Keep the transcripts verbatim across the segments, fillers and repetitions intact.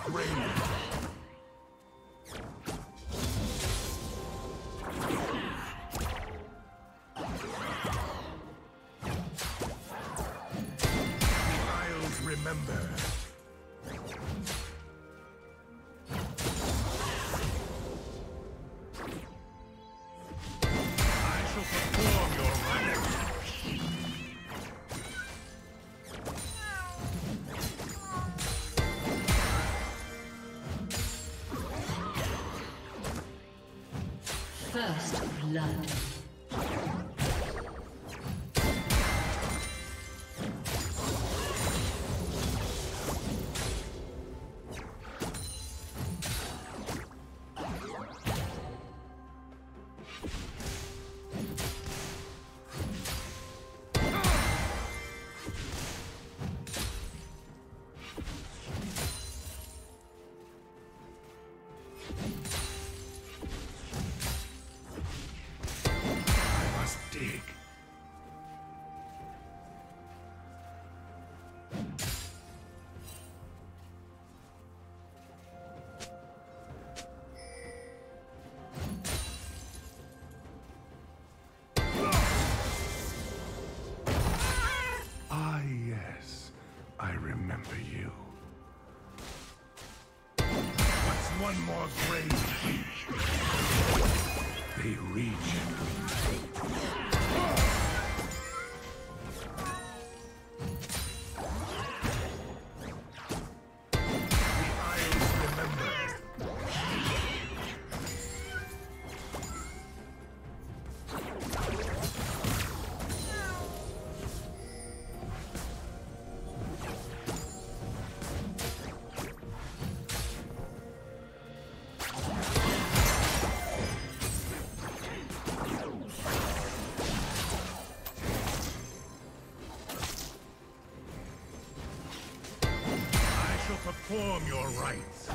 First blood. One more grave. They reach. Perform your rites.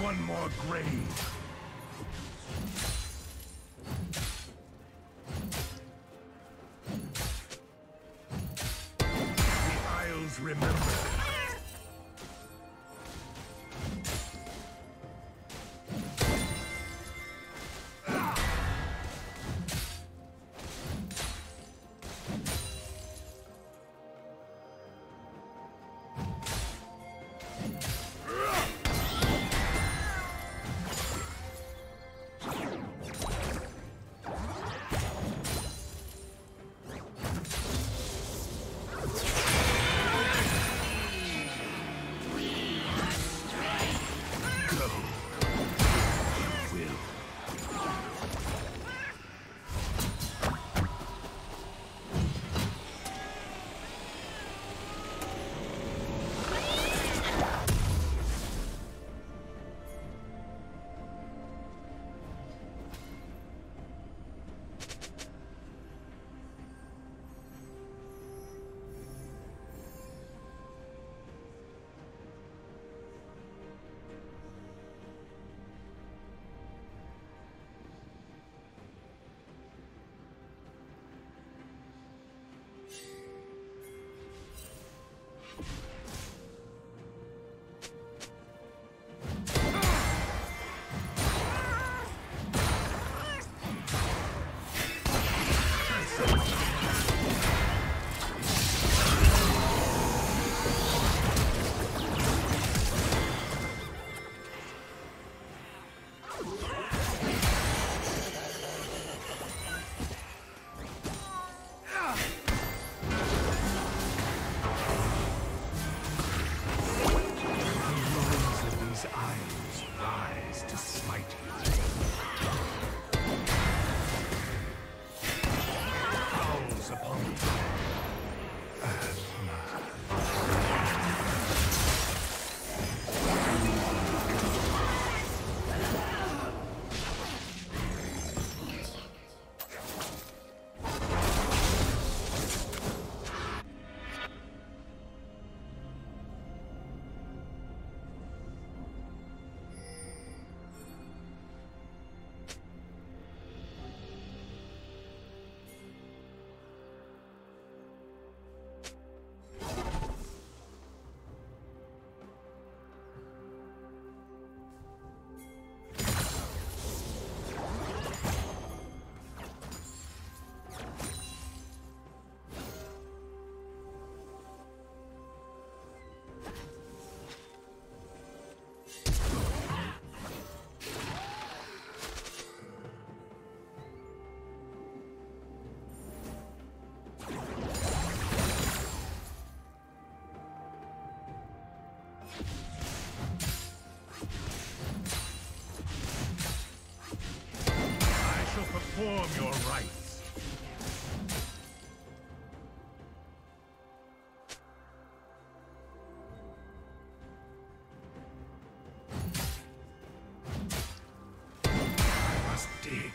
One more grave. of your rights. I must dig.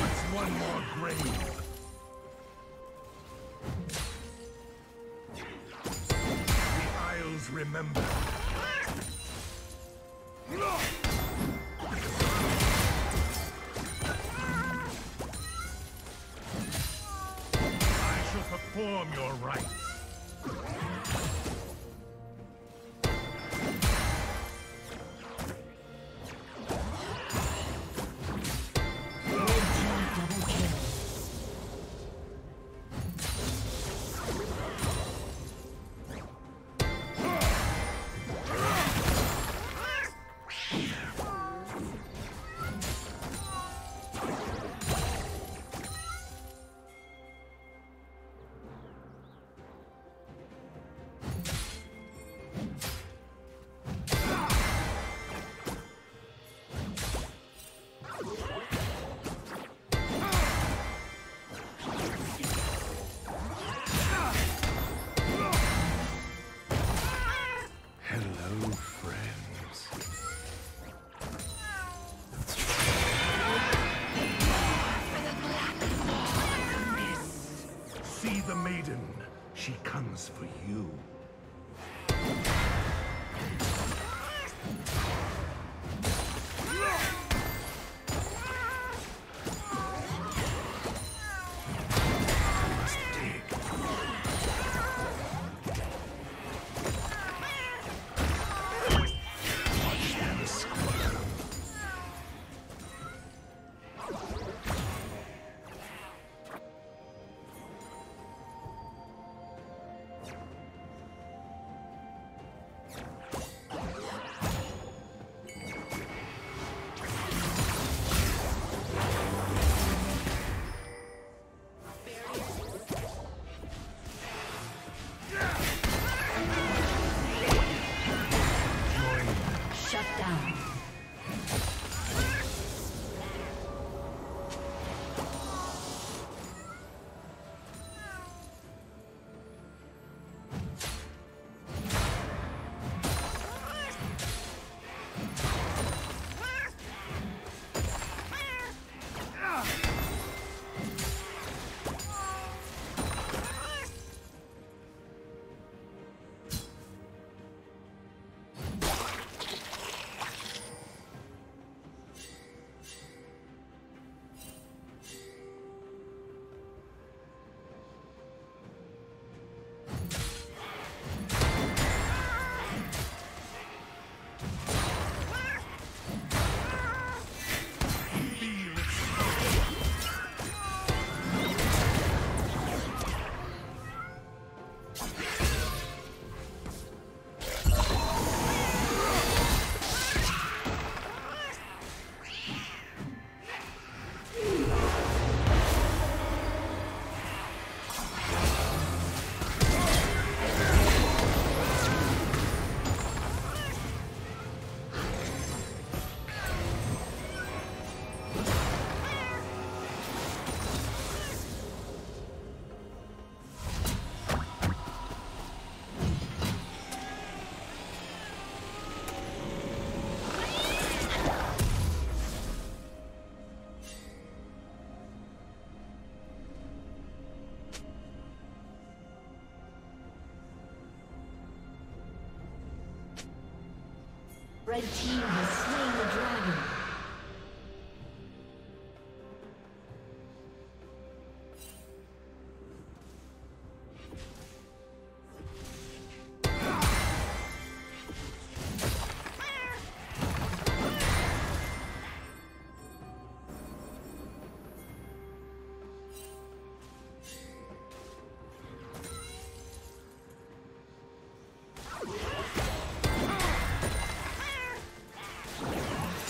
What's one more grave? The Isles remember. Perform your rights. She comes for you. Red team has slain the dragon. You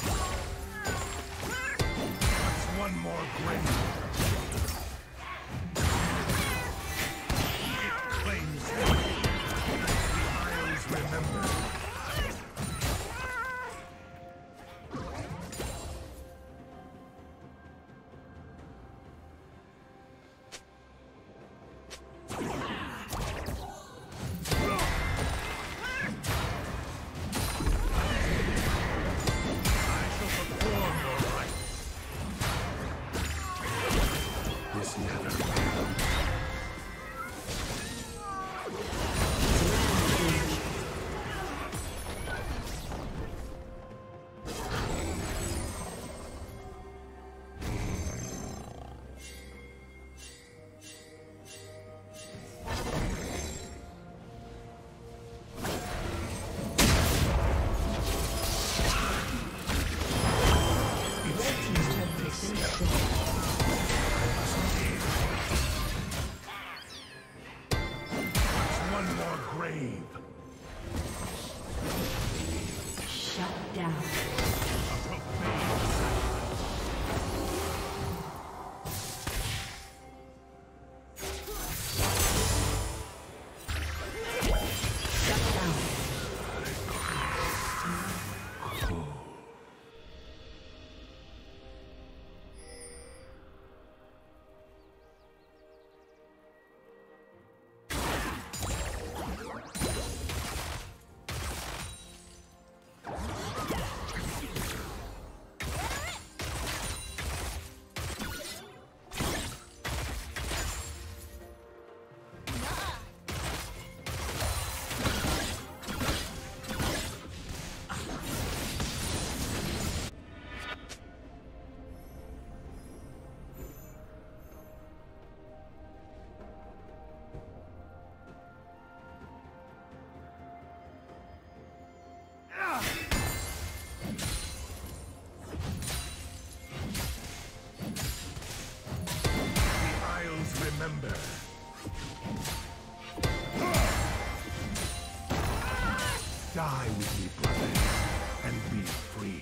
grave. Shut down. Remember. Die with me, brothers, and be free.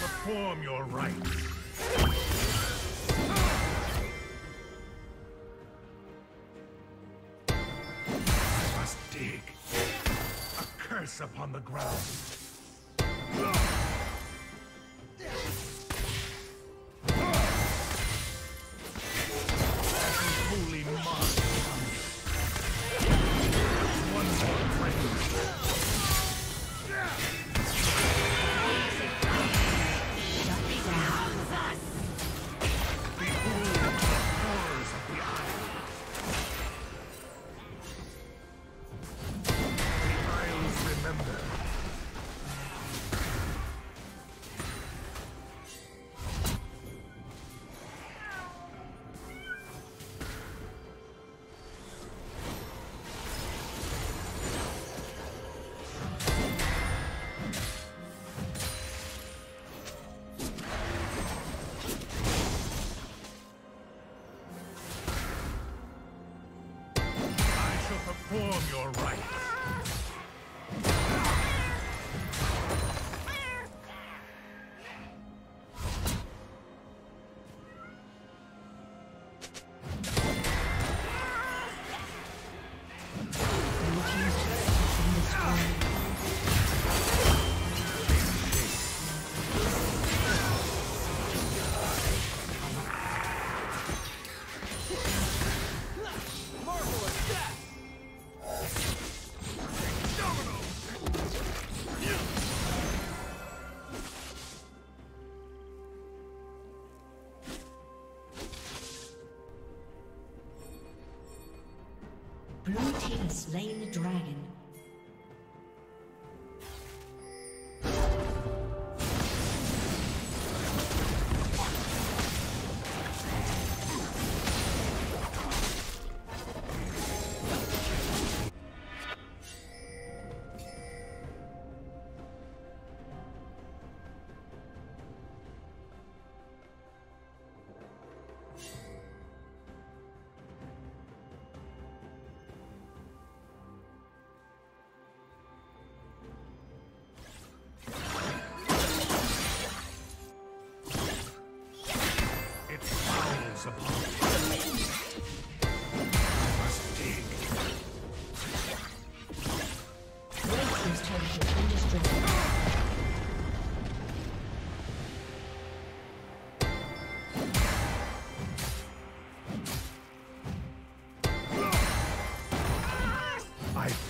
Perform your rights. I must dig. A curse upon the ground. Holy monster. Perform your rights. Blue team slain the dragon.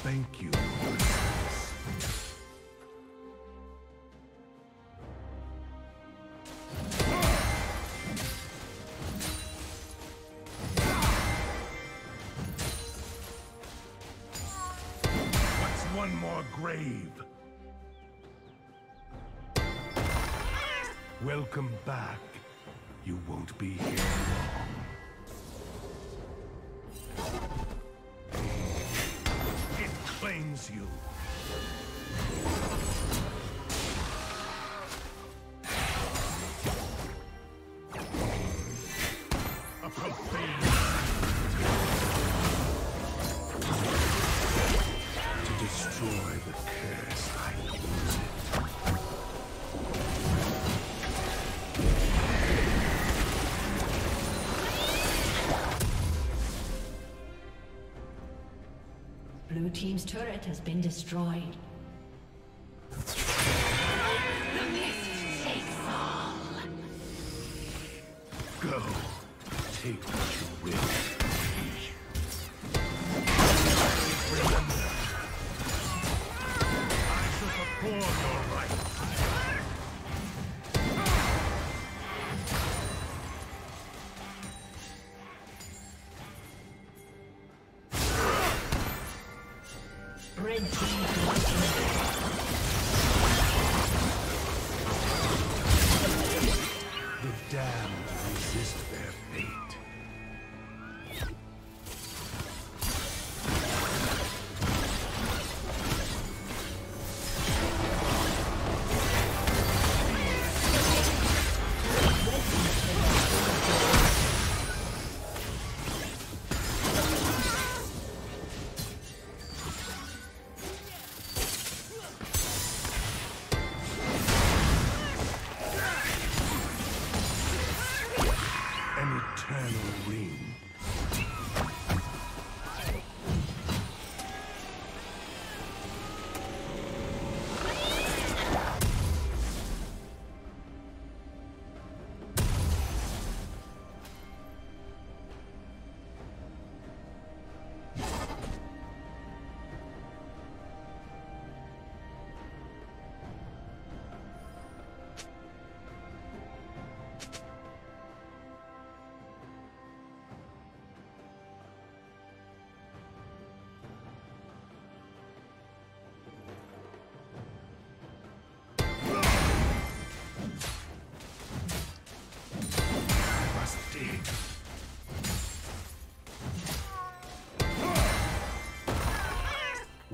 Thank you. grave. Welcome back. You won't be here long. It claims you. A profane. To destroy the curse, I use it. Blue team's turret has been destroyed. The mist takes all. Go. Take what you will.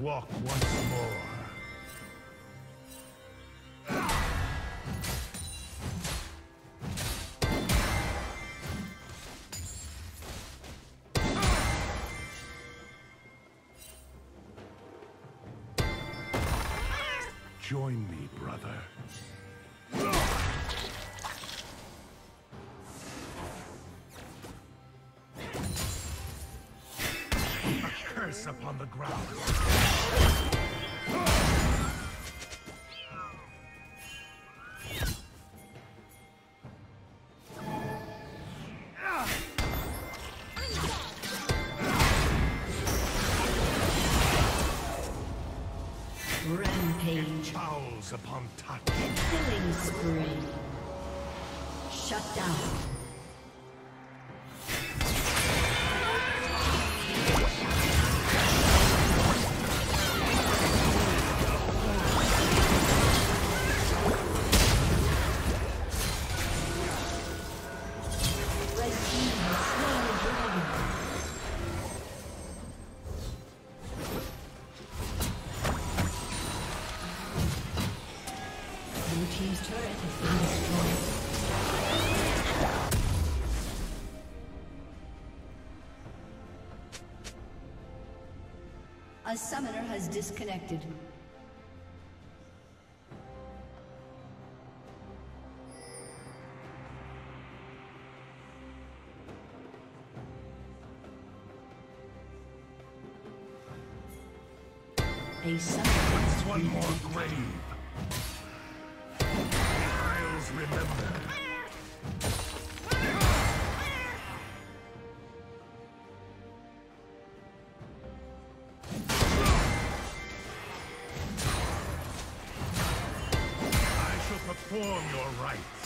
Walk once more. Join me, brother. Upon the ground. Rampage. It fouls upon touch. Killing spree. Shut down. A summoner has disconnected. A summoner has one more grave. Isles remember. Perform your rites.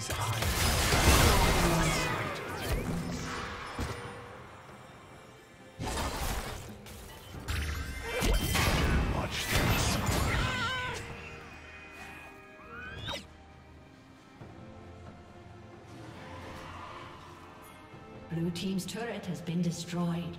these eyes. Blue team's turret has been destroyed.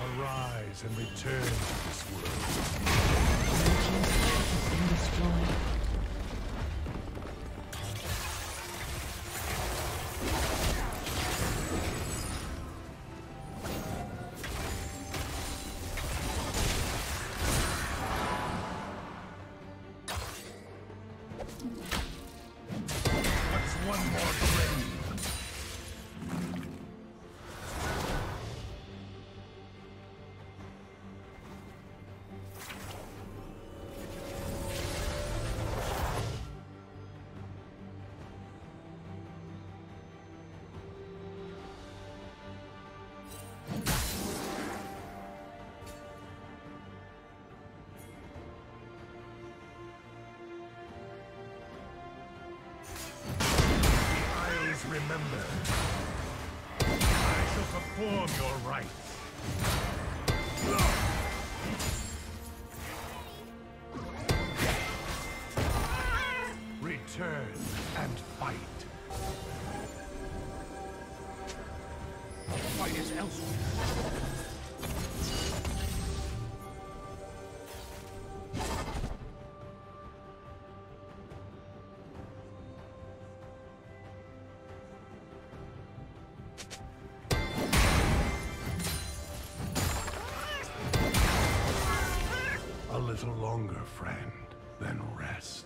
Arise and return to this world. Remember, I shall perform your rites. Return and fight. The fight is elsewhere. Little longer, friend, then rest.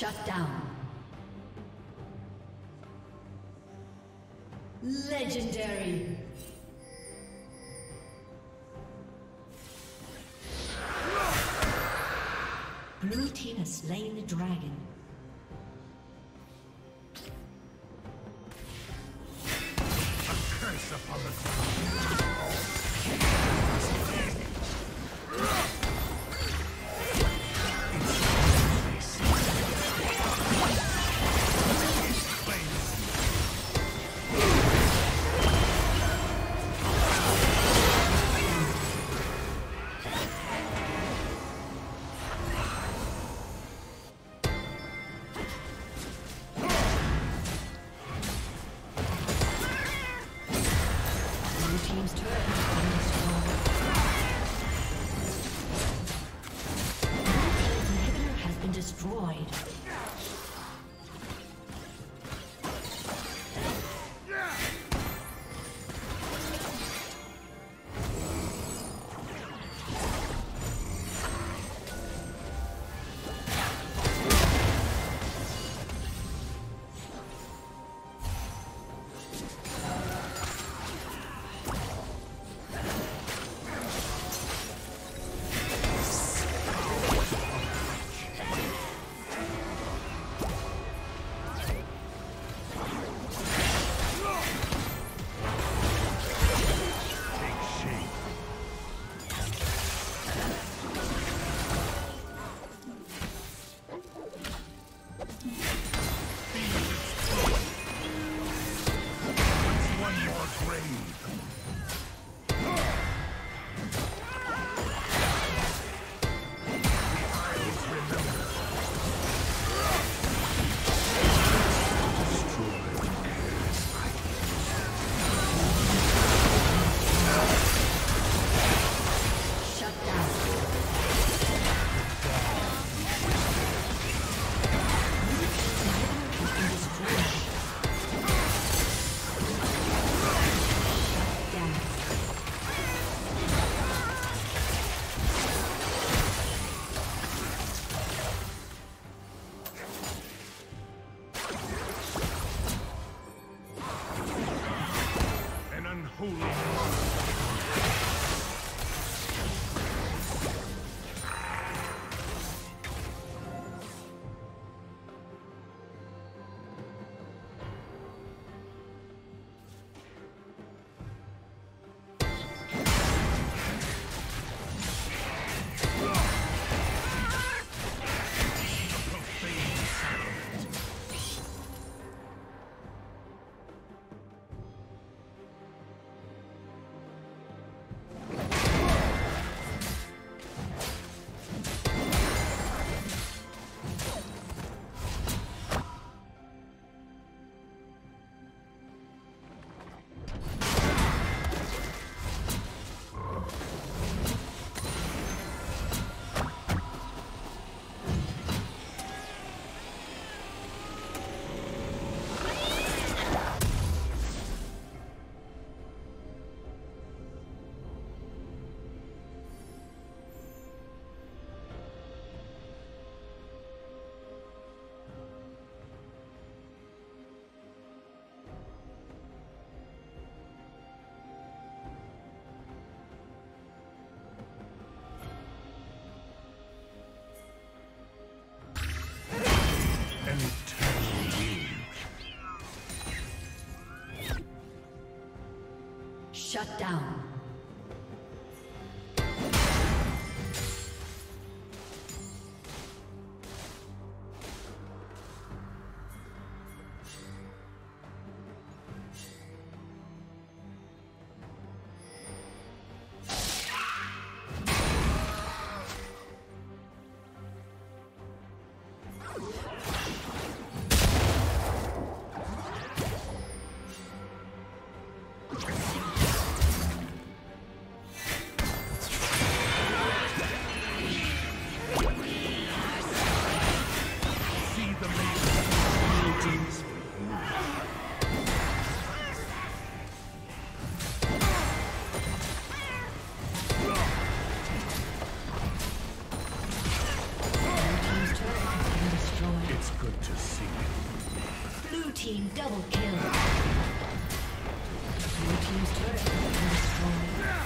Shut down. Legendary. Blue team has slain the dragon. Shut down. Blue team double kill. Blue team's turret has been destroyed.